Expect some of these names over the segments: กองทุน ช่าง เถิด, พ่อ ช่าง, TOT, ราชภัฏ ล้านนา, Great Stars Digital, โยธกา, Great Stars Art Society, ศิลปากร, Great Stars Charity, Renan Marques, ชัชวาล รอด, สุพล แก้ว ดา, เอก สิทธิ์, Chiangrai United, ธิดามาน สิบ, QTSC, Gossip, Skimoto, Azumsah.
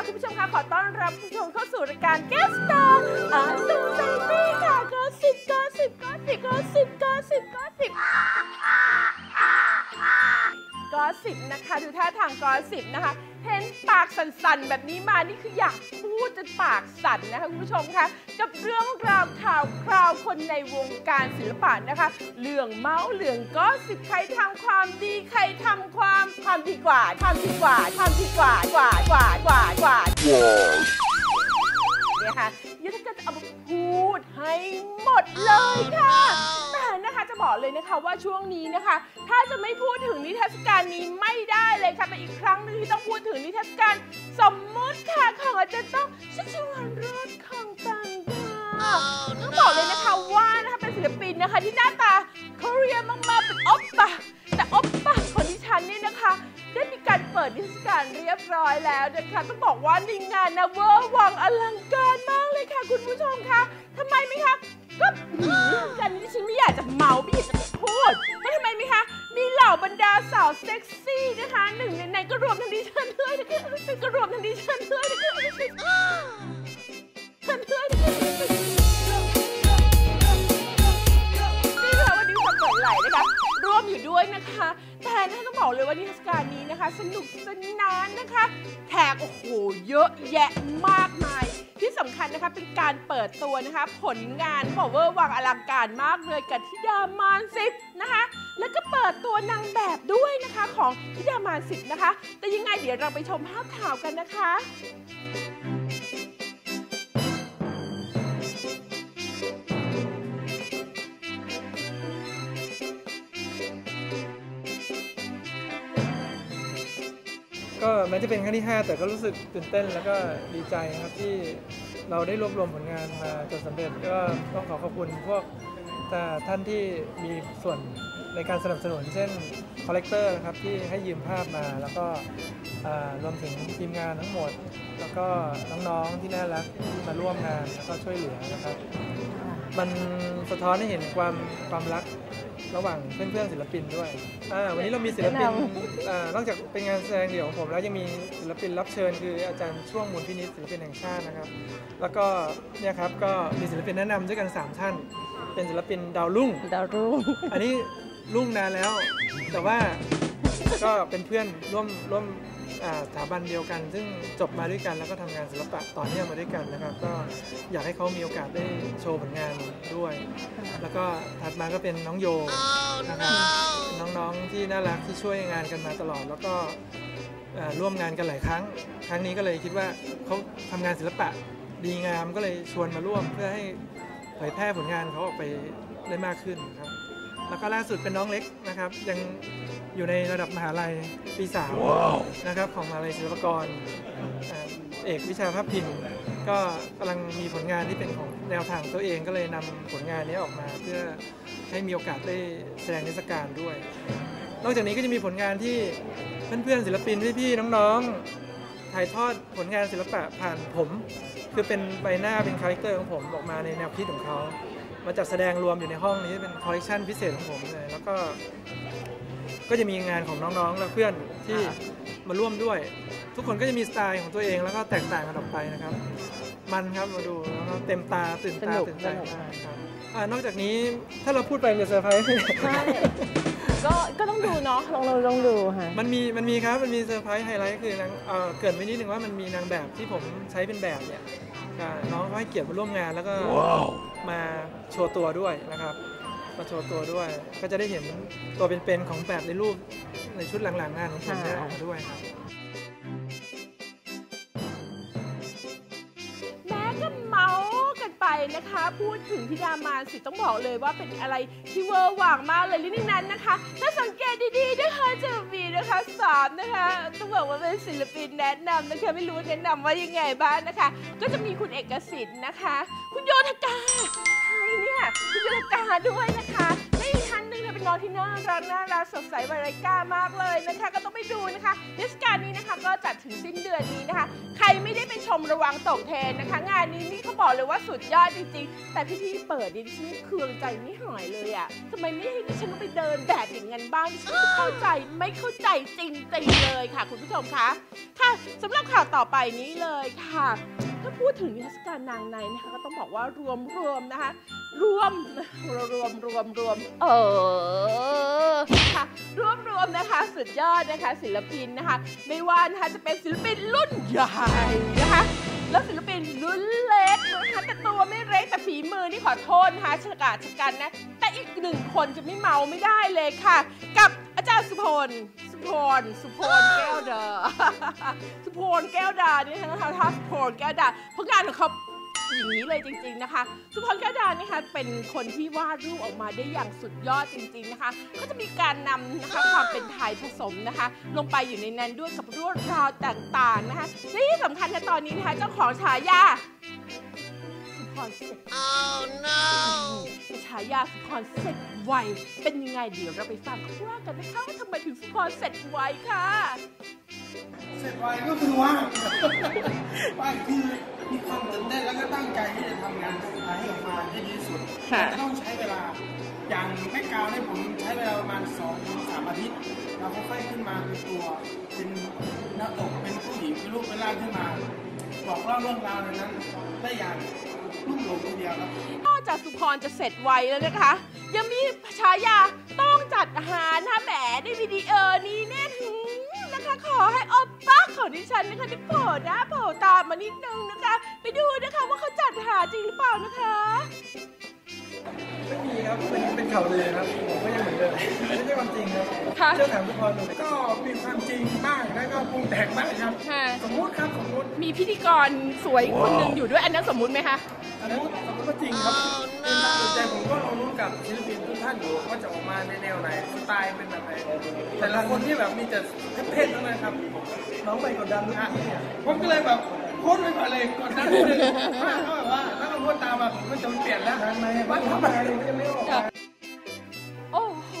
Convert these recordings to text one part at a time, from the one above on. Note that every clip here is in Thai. ค่ะคุณผู้ชมคะขอต้อนรับคุณผู้ชมเข้าสู่รายการ Great Stars Art Society ค่ะGossip นะคะดูท่าทาง Gossip นะคะเห็นปากสั่นๆแบบนี้มานี่คืออยากพูดจนปากสั่นนะคะคุณผู้ชมคะกับเรื่องราวข่าวคราวคนในวงการศิลปะนะคะเรื่องเมาส์เรื่องGossipใครทำความดีใครทำความดีกว่าเนี่ยค่ะยุทธก็จะเอามาพูดให้หมดเลยค่ะแต่นะคะจะบอกเลยนะคะว่าช่วงนี้นะคะถ้าจะไม่พูดถึงนิทรรศการนี้ไม่ได้เลยค่ะเป็นอีกครั้งหนึ่งที่ต้องพูดถึงนิทรรศการสมมุติค่ะของอาจารย์ต้องชัชวาลรอดของต่างดาวต้องบอกเลยนะคะว่านะคะเป็นศิลปินนะคะที่หน้าตาเกาหลีมากๆเป็นอ๊อบปะแต่อ๊อบปะของดิฉันนี่นะคะได้มีการเปิดนิทรรศการเรียบร้อยแล้วนะคะต้องบอกว่าในงานนะเวอร์วังอลังการมากเลยค่ะคุณผู้ชมคะทำไมไหมคะก็กันนี้ฉันไม่อยากจะเมาไม่อยากจะพูดว่าทำไมไหมคะมีเหล่าบรรดาสาวเซ็กซี่นะคะหนึ่งในก็รวมทั้งดิฉันด้วยนะคะก็รวมทั้งดิฉันด้วยนี่ค่ะวันนี้จะเปิดไหลนะคะรวมอยู่ด้วยนะคะแต่นะต้องบอกเลยว่านิทรรศการนี้นะคะสนุกสนานนะคะแขกโอ้โหเยอะแยะมากมายที่สำคัญนะคะเป็นการเปิดตัวนะคะผลงานของเวอร์วังอลังการมากเลยกับธิดามานสิบนะคะแล้วก็เปิดตัวนางแบบด้วยนะคะของธิดามานสิบนะคะแต่ยังไงเดี๋ยวเราไปชมภาพข่าวกันนะคะก็แม้จะเป็นครั้งที่ 5แต่ก็รู้สึกตื่นเต้นแล้วก็ดีใจครับที่เราได้รวบรวมผลงานมาจนสำเร็จก็ต้องขอขอบคุณพวกท่านที่มีส่วนในการสนับสนุนเช่นคอลเลกเตอร์นะครับที่ให้ยืมภาพมาแล้วก็รวมถึงทีมงานทั้งหมดแล้วก็น้องๆที่น่ารักที่มาร่วมงานแล้วก็ช่วยเหลือนะครับมันสะท้อนให้เห็นความรักระหว่างเพื่อนๆศิลปินด้วยวันนี้เรามีศิลปินนอกจากเป็นงานแสดงเดี่ยวของผมแล้วยังมีศิลปินรับเชิญคืออาจารย์ช่วงมูลพินิจศิลปินแห่งชาตินะครับแล้วก็เนี่ยครับก็มีศิลปินแนะนำด้วยกัน3ท่านเป็นศิลปินดาวรุ่งอันนี้รุ่งนานแล้วแต่ว่าก็เป็นเพื่อนร่วมสถาบันเดียวกันซึ่งจบมาด้วยกันแล้วก็ทำงานศิลปะต่อเนื่องมาด้วยกันนะครับก็อยากให้เขามีโอกาสได้โชว์ผลงานด้วยแล้วก็ถัดมาก็เป็นน้องโยนะครับน้องๆที่น่ารักที่ช่วยงานกันมาตลอดแล้วก็ร่วมงานกันหลายครั้งนี้ก็เลยคิดว่าเขาทำงานศิลปะดีงามก็เลยชวนมาร่วมเพื่อให้เผยแพร่ผลงานเขาออกไปได้มากขึ้นครับแล้วก็ล่าสุดเป็นน้องเล็กนะครับยังอยู่ในระดับมหาลัยปี3 wow. นะครับของมหาลัยศิลปากรเอกวิชาภาพพิมพ์ก็กำลังมีผลงานที่เป็นของแนวทางตัวเองก็เลยนำผลงานนี้ออกมาเพื่อให้มีโอกาสได้แสดงนิทรรศการด้วยนอกจากนี้ก็จะมีผลงานที่เพื่อนๆศิลปินพี่ๆน้องๆถ่ายทอดผลงานศิลปะผ่านผมคือเป็นใบหน้าเป็นคาแรคเตอร์ของผมออกมาในแนวคิดของเขามาจัดแสดงรวมอยู่ในห้องนี้เป็นคอลเลคชันพิเศษของผมเลยแล้วก็จะมีงานของน้องๆและเพื่อนที่มาร่วมด้วยทุกคนก็จะมีสไตล์ของตัวเองแล้วก็แตกต่างกันออกไปนะครับมันครับมาดูแล้วก็เต็มตาตื่นตาตื่นใจครับนอกจากนี้ถ้าเราพูดไปจะเซอร์ไพรส์ก็ต้องดูเนาะลองดูค่ะมันมีครับมันมีเซอร์ไพรส์ไฮไลท์คือนางเกิดไปนิดนึงว่ามันมีนางแบบที่ผมใช้เป็นแบบเนี่ยน้องให้เกียรติมาร่วมงานแล้วก็มาโชว์ตัวด้วยนะครับมาโชว์ตัวด้วยก็จะได้เห็นตัวเป็นๆของแบบในรูปในชุดหลังๆงานของผมได้ออกมาด้วยครับแม้ก็เมากันไปนะคะพูดถึงธิดามานสิต้องบอกเลยว่าเป็นอะไรที่เวอร์หว่างมากเลยนิดนั้นนะคะถ้าสังเกตดีๆนะคะจะมีนะคะ3นะคะต้องบอกว่าเป็นศิลปินแนะนำนะคะไม่รู้แนะนำว่ายังไงบ้างนะคะก็จะมีคุณเอกสิทธิ์นะคะคุณโยธกาเนี่ยคุณโยธกาด้วยนะคะและอีกท่านหนึ่งเป็น น้องๆที่น่ารักสดใสวาไรก้ามากเลยนะคะก็ต้องไปดูนะคะเทศกาลนี้นะคะก็จัดถึงสิ้นเดือนนี้นะคะใครไม่ได้ไปชมระวังตกเทรนนะคะงานนี้นี่เขาบอกเลยว่าสุดยอดจริงๆแต่พี่ๆเปิดดิฉันเคืองใจไม่หายเลยอ่ะทำไมไม่ให้ดิฉันไปเดินแบบอย่างนั้นบ้างดิฉันไม่เข้าใจจริงๆเลยค่ะคุณผู้ชมคะค่ะสำหรับข่าวต่อไปนี้เลยค่ะถ้าพูดถึงนิทรรศการนางในนะคะก็ต้องบอกว่ารวมนะคะรวมนะคะสุดยอดนะคะศิลปินนะคะไม่ว่านะคะจะเป็นศิลปินรุ่นใหญ่นะคะแล้วศิลปินรุ่นเล็กนะคะแต่ตัวไม่เล็กแต่ฝีมือนี่ขอโทษนะคะชะกันนะแต่อีกหนึ่งคนจะไม่เมาไม่ได้เลยค่ะกับอาจารย์สุพลแก้วดานี่นะคะถ้าสุพลแก้วดาผลงานของเขาอย่างนี้เลยจริงๆนะคะสุพลแก้วดานี่ค่ะเป็นคนที่วาดรูปออกมาได้อย่างสุดยอดจริงๆนะคะก็จะมีการนำนะคะความเป็นไทยผสมนะคะลงไปอยู่ในนั้นด้วยกับลวดลายต่างๆนะคะและที่สำคัญในตอนนี้นะคะเจ้าของฉายาสุพลเซ็ก oh no ฉายาสุพลเซ็กไวเป็นยังไงเดี๋ยวเราไปฟังเขาว่ากันนะคะว่าทำไมถึงสุพลเซ็กไวค่ะเสร็จไวก็คือว่าคือมีความตื่นเต้นแล้วก็ตั้งใจที่จะทำงานสุดท้ายให้ออกมาให้ดีที่สุดจะต้องใช้เวลาอย่างไม่กาวได้ผมใช้เวลาประมาณ 2-3 อาทิตย์เราค่อยๆขึ้นมาเป็นตัวเป็นหน้าอกเป็นผู้หญิงเป็นรูปเป็นร่างขึ้นมาบอกว่าเรื่องราวนั้นได้อย่างลุ่มหลงคนเดียวครับนอกจากสุพรจะเสร็จไวแล้วนะคะยังมีฉายาต้องจัดอาหารนะแหมในวิดีโอนี้เนี่ยขอให้ออป้าของดิฉันนะคะได้โผล่หน้าโผล่ตามมานิดนึงนะคะไปดูนะคะว่าเขาจัดหาจริงหรือเปล่านะคะไม่มีครับเป็นข่าวลือครับผมก็ยังเหมือนเดิมไม่ใช่ความจริงครับเชื่อถามทุกคนดูก็มีความจริงบ้างแล้วก็ปรุงแต่งบ้างครับสมมติครับสมมติมีพิธีกรสวยคนหนึ่งอยู่ด้วยอันนั้นสมมติไหมคะอันนั้นก็จริงครับเป็นความสนใจผมก็ลองลุ้นกับศิลปินทุกท่านอยู่ว่าจะออกมาในแนวไหนสไตล์เป็นแบบไหนแต่ละคนที่แบบมีแต่เท่ๆทั้งนั้นครับน้องไปกดดันนะผมก็เลยแบบโพสต์ไปก่อนเลยกดดันนิดนึงเขาแบบว่าถ้าเราโพสต์ตามมาผมก็จะเปลี่ยนแล้วทันไหมว่าทำอะไรเลยก็จะไม่ออกโอ้โห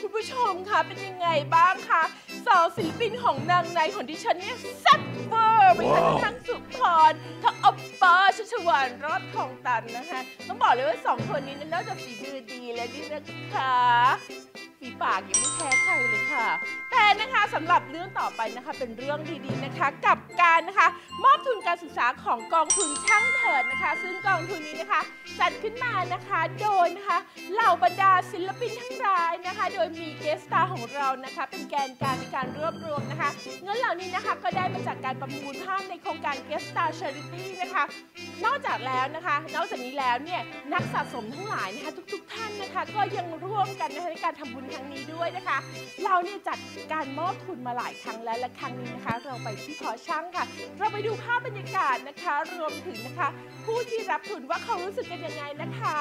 คุณผู้ชมคะเป็นยังไงบ้างคะสาวศิลปินของนางในของดิฉันเนี่ยแซ่บเวอร์ไปทั้งสุพรทั้งอปาชัชวานรอดทองตันนะคะต้องบอกเลยว่า2คนนี้น่าจะฝีมือดีเลยนี่นะคะฝีปากยังไม่แพ้ใครเลยค่ะแต่นะคะสำหรับเรื่องต่อไปนะคะเป็นเรื่องดีๆนะคะกับการนะคะมอบทุนการศึกษาของกองทุนช่างเถิดนะคะซึ่งกองทุนนี้นะคะจัดขึ้นมานะคะโดยนะคะเหล่าบรรดาศิลปินทั้งหลายนะคะโดยมีเกสตาร์ของเรานะคะเป็นแกนกลางในการรวบรวมนะคะเงินเหล่านี้นะคะก็ได้มาจากการประมูลภาพในโครงการเกสตาร์ชาริตี้นะคะนอกจากนี้แล้วเนี่ยนักสะสมทั้งหลายนะคะทุกท่านนะคะก็ยังร่วมกันนะคะในการทำบุญครั้งนี้ด้วยนะคะเราเนี่ยจัดการมอบทุนมาหลายครั้งแล้วและครั้งนี้นะคะเราไปที่หอช่างค่ะเราไปดูภาพบรรยากาศนะคะรวมถึงนะคะผู้ที่รับทุนว่าเขารู้สึกกันยังไงนะคะ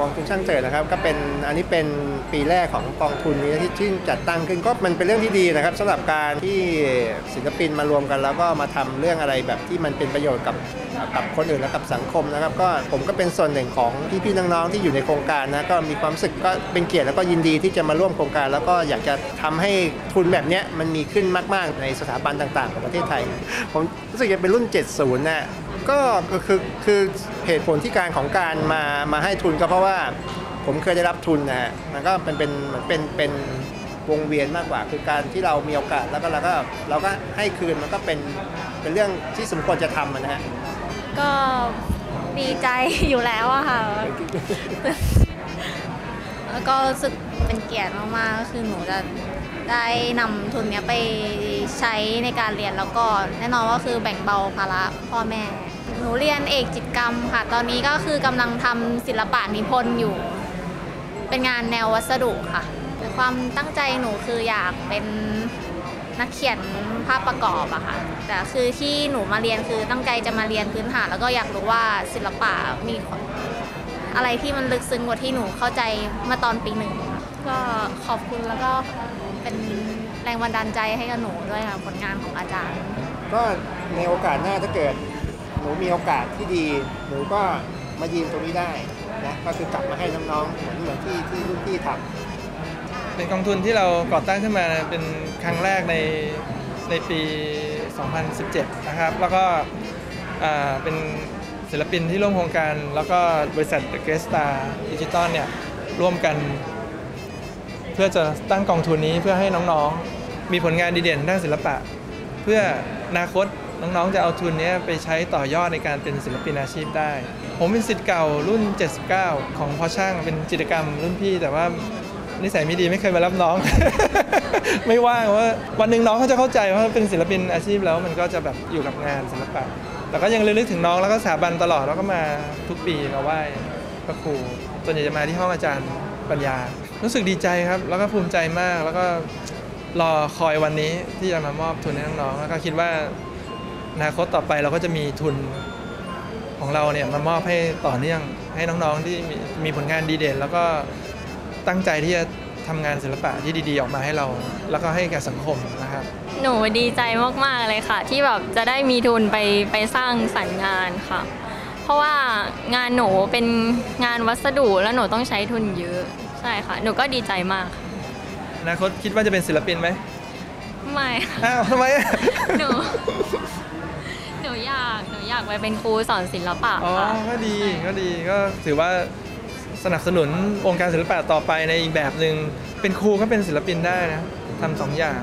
กองทุนช่างเถิดนะครับก็เป็นอันนี้เป็นปีแรกของกองทุนนี้ที่ชื่นจัดตั้งขึ้นก็มันเป็นเรื่องที่ดีนะครับสำหรับการที่ศิลปินมารวมกันแล้วก็มาทำเรื่องอะไรแบบที่มันเป็นประโยชน์กับคนอื่นและกับสังคมนะครับก็ผมก็เป็นส่วนหนึ่งของพี่ๆน้องๆที่อยู่ในโครงการนะก็มีความรู้สึกก็เป็นเกียรติแล้วก็ยินดีที่จะมาร่วมโครงการแล้วก็อยากจะทำให้ทุนแบบนี้มันมีขึ้นมากๆในสถาบันต่างๆของประเทศไทยผมรู้สึกจะเป็นรุ่น 70 นะก็คือเหตุผลที่การของการมาให้ทุนก็เพราะว่าผมเคยได้รับทุนนะฮะมันก็เป็นวงเวียนมากกว่าคือการที่เรามีโอกาสแล้วก็เราก็ให้คืนมันก็เป็นเรื่องที่สมควรจะทำนะฮะก็ดีใจอยู่แล้วอะค่ะแล้วก็รู้สึกเป็นเกียรติมากๆก็คือหนูจะได้นำทุนนี้ไปใช้ในการเรียนแล้วก็แน่นอนว่าคือแบ่งเบาภาระพ่อแม่หนูเรียนเอกจิตกรรมค่ะตอนนี้ก็คือกำลังทำศิลปะนิพนธ์อยู่เป็นงานแนววัสดุค่ะแต่ความตั้งใจหนูคืออยากเป็นนักเขียนภาพประกอบอะค่ะแต่คือที่หนูมาเรียนคือตั้งใจจะมาเรียนพื้นฐานแล้วก็อยากรู้ว่าศิลปะมี อะไรที่มันลึกซึ้งกว่าที่หนูเข้าใจมาตอนปีหนึ่งก็ขอบคุณแล้วก็เป็นแรงบันดาลใจให้กับหนูด้วยค่ะผลงานของอาจารย์ก็ในโอกาสหน้าถ้าเกิดหนูมีโอกาสที่ดีหนูก็มายืนตรงนี้ได้นะก็คือกลับมาให้น้องๆเหมือนที่รุ่นพี่ทำเป็นกองทุนที่เราก่อตั้งขึ้นมาเป็นครั้งแรกในปี 2017 นะครับแล้วก็เป็นศิลปินที่ร่วมโครงการแล้วก็บริษัท Great Stars Digital เนี่ยร่วมกันเพื่อจะตั้งกองทุนนี้เพื่อให้น้องๆมีผลงานดีเด่นด้านศิลปะเพื่ออนาคตน้องๆจะเอาทุนนี้ไปใช้ต่อยอดในการเป็นศิลปินอาชีพได้ผมเป็นศิษย์เก่ารุ่น79ของพ่อช่างเป็นจิตรกรรมรุ่นพี่แต่ว่านิสัยไม่ดีไม่เคยมารับน้อง ไม่ว่างว่าวันหนึ่งน้องเขาจะเข้าใจว่าเป็นศิลปินอาชีพแล้วมันก็จะแบบอยู่กับงานศิลปะแต่ก็ยังเลือกถึงน้องแล้วก็สถาบันตลอดแล้วก็มาทุกปีมาไหว้พระครูส่วนใหญ่จะมาที่ห้องอาจารย์ปัญญารู้สึกดีใจครับแล้วก็ภูมิใจมากแล้วก็รอคอยวันนี้ที่จะมามอบทุนให้น้องๆแล้วก็คิดว่าอนาคตต่อไปเราก็จะมีทุนของเราเนี่ยมามอบให้ต่อเนื่องให้น้องๆที่มีผลงานดีเด่นแล้วก็ตั้งใจที่จะทำงานศิลปะที่ดีๆออกมาให้เราแล้วก็ให้กับสังคมนะครับหนูดีใจมากๆเลยค่ะที่แบบจะได้มีทุนไปสร้างสรรค์งานค่ะเพราะว่างานหนูเป็นงานวัสดุแล้วหนูต้องใช้ทุนเยอะใช่ค่ะหนูก็ดีใจมากอนาคตคิดว่าจะเป็นศิลปินไหมไม่อ้าวทำไมหนูอยากไปเป็นครูสอนศิลปะอ๋อก็ดีก็ถือว่าสนับสนุนองค์การศิลปะต่อไปในอีกแบบหนึ่งเป็นครูก็เป็นศิลปินได้นะทำ2อย่าง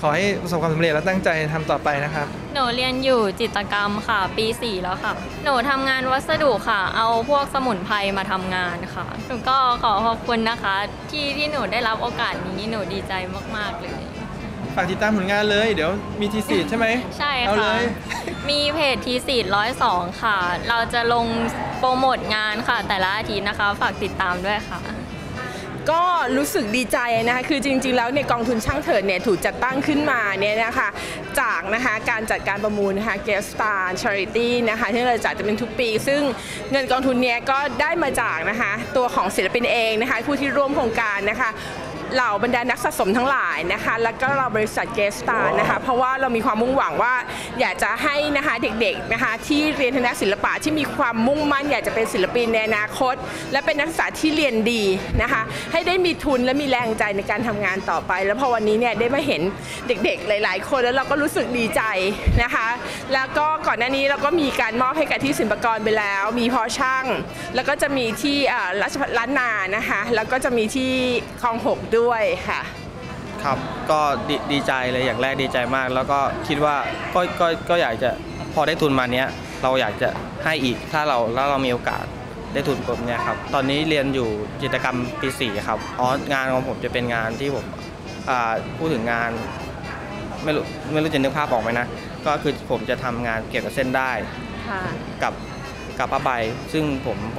ขอให้ประสบความสำเร็จและตั้งใจทำต่อไปนะครับหนูเรียนอยู่จิตรกรรมค่ะปี4แล้วค่ะหนูทำงานวัสดุค่ะเอาพวกสมุนไพรมาทำงานค่ะหนูก็ขอขอบคุณนะคะที่หนูได้รับโอกาสนี้หนูดีใจมากๆเลยฝากติดตามผลงานเลยเดี๋ยวมีทีสีใช่ไหมใช่ค่ะมีเพจทีสี102ค่ะเราจะลงโปรโมทงานค่ะแต่ละอาทิตย์นะคะฝากติดตามด้วยค่ะก็รู้สึกดีใจนะคะคือจริงๆแล้วในกองทุนช่างเถิดเนี่ยถูกจัดตั้งขึ้นมาเนี่ยนะคะจากนะคะการจัดการประมูลนะคะ Great Stars Charity นะคะที่เราจัดจะเป็นทุกปีซึ่งเงินกองทุนเนี้ยก็ได้มาจากนะคะตัวของศิลปินเองนะคะผู้ที่ร่วมโครงการนะคะเหล่าบรรดานักสะสมทั้งหลายนะคะแล้วก็เราบริษัท Great Stars นะคะเพราะว่าเรามีความมุ่งหวังว่าอยากจะให้นะคะเด็กๆนะคะที่เรียนทางด้านศิลปะที่มีความมุ่งมั่นอยากจะเป็นศิลปินในอนาคตและเป็นนักศึกษาที่เรียนดีนะคะให้ได้มีทุนและมีแรงใจในการทำงานต่อไปแล้วพอวันนี้เนี่ยได้มาเห็นเด็กๆหลายๆคนแล้วเราก็รู้สึกดีใจนะคะแล้วก็ก่อนหน้านี้เราก็มีการมอบให้กับที่ศิลปากรไปแล้วมีพ่อช่างแล้วก็จะมีที่ราชภัฏล้านนานะคะแล้วก็จะมีที่คลอง6ด้วยค่ะครับก็ดีใจเลยอย่างแรกดีใจมากแล้วก็คิดว่าก็อยากจะพอได้ทุนมาเนี้ยเราอยากจะให้อีกถ้าเรามีโอกาสได้ทุนผมเนี่ยครับตอนนี้เรียนอยู่จิตรกรรมปี4ครับอ๋องานของผมจะเป็นงานที่ผมพูดถึงงานไม่รู้จะนึกภาพออกไหมนะก็คือผมจะทำงานเกี่ยวกับเส้นได้กับผ้าใบซึ่ง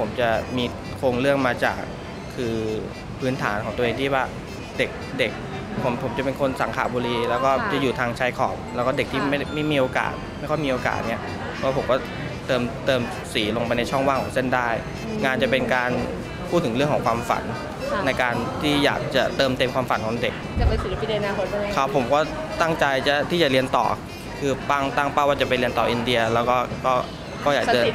ผมจะมีโครงเรื่องมาจากคือพื้นฐานของตัวเองที่ว่าเด็กผมจะเป็นคนสังขบุรีแล้วก็จะอยู่ทางชายขอบแล้วก็เด็กที่ไม่มีโอกาสไม่ค่อยมีโอกาสเนี่ยก็ผมก็เติมสีลงไปในช่องว่างของเส้นได้งานจะเป็นการพูดถึงเรื่องของความฝันในการที่อยากจะเติมเต็มความฝันของเด็กจะเป็นศิลปินในอนาคตใช่ไหมครับผมก็ตั้งใจที่จะเรียนต่อคือตั้งเป้าว่าจะไปเรียนต่ออินเดียแล้วก็อยากเดิน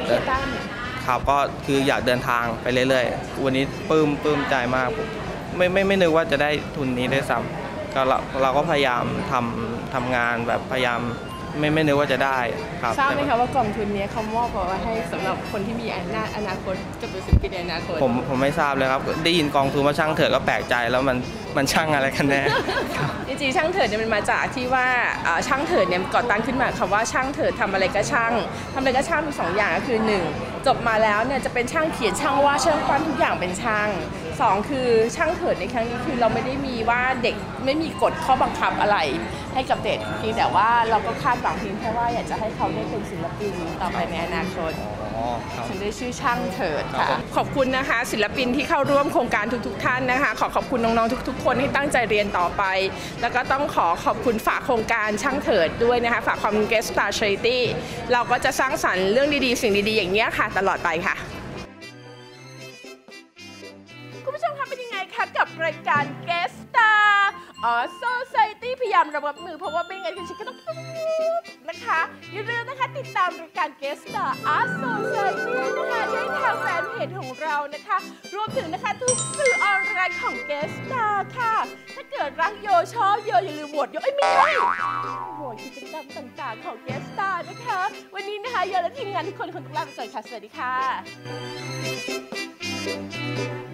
ครับก็คืออยากเดินทางไปเรื่อยๆวันนี้ปลื้มใจมากผมไม่นึกว่าจะได้ทุนนี้ได้ซ้ำก็เราก็พยายามทำงานแบบพยายามไม่นึกว่าจะได้ครับทราบไหมคะว่ากองทุนนี้เขามอบเอาไว้ให้สำหรับคนที่มีอนาคตจะเป็นศิลปินในอนาคตผมไม่ทราบเลยครับได้ยินกองทุนว่าช่างเถิดก็แปลกใจแล้วมันช่างอะไรกันแน่จริงๆช่างเถิดเนี่ยมันมาจากที่ว่าช่างเถิดเนี่ยก่อตั้งขึ้นมาคำว่าช่างเถิดทำอะไรก็ช่างมี2อย่างก็คือ1จบมาแล้วเนี่ยจะเป็นช่างเขียนช่างวาดช่างปั้นทุกอย่างเป็นช่าง2คือช่างเถิดในครั้งนี้คือเราไม่ได้มีว่าเด็กไม่มีกฎข้อบังคับอะไรให้กับเด็กเพียงแต่ว่าเราก็คาดหวังเพียงแค่ว่าอยากจะให้เขาได้เป็นศิลปินต่อไปในอนาคตฉันได้ชื่อช่างเถิดค่ะขอบคุณนะคะศิลปินที่เข้าร่วมโครงการทุกท่านนะคะขอบคุณน้องๆทุกๆคนที่ตั้งใจเรียนต่อไปแล้วก็ต้องขอบคุณฝากโครงการช่างเถิดด้วยนะคะฝากความ Great Stars Charity เราก็จะสร้างสรรค์เรื่องดีๆสิ่งดีๆอย่างนี้ค่ะตลอดไปค่ะ รายการ Great Stars Art Society พยายามระวังมือเพราะว่าไม่งั้นฉันก็ต้องนะคะอย่าลืมนะคะติดตามรายการ Great Stars Art Society นะคะได้ทางแฟนเพจของเรานะคะรวมถึงนะคะทุกสื่อออนไลน์ของ Great Stars ค่ะถ้าเกิดรักโยชอบโยอย่าลืมโหวตโยไม่ได้โหวตกิจกรรมต่างๆของ Great Stars นะคะวันนี้นะคะโยและทีมงานทุกคนขอลาไปก่อนค่ะสวัสดีค่ะ